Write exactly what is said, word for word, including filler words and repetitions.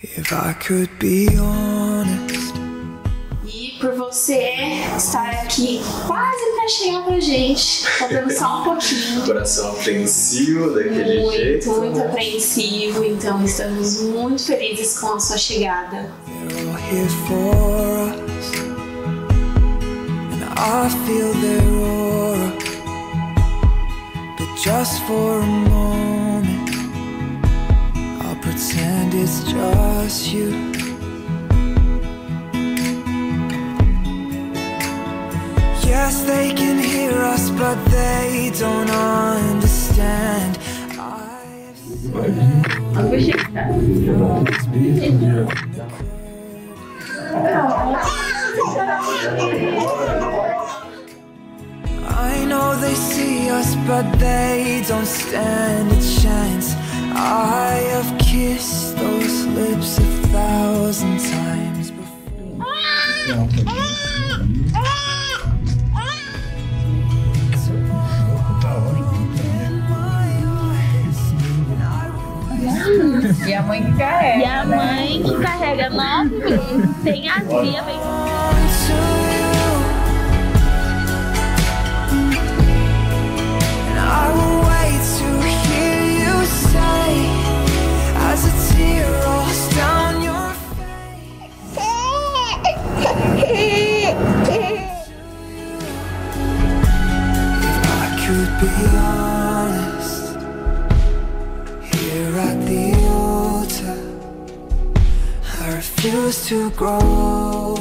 If I could be honest. E por você estar aqui quase pra chegar pra gente, faltando só um pouquinho. Coração apreensivo daquele muito, jeito. Muito, muito apreensivo, então estamos muito felizes com a sua chegada. They're all here for us, and I feel their aura, but just for a moment. Pretend it's just you. Yes, they can hear us, but they don't understand. I've I know they see us, but they don't stand a chance. I have kissed those lips a thousand times before. E a mãe que carrega. E a mãe que carrega nove meses. Tem a tia, bem. Be honest, here at the altar, I refuse to grow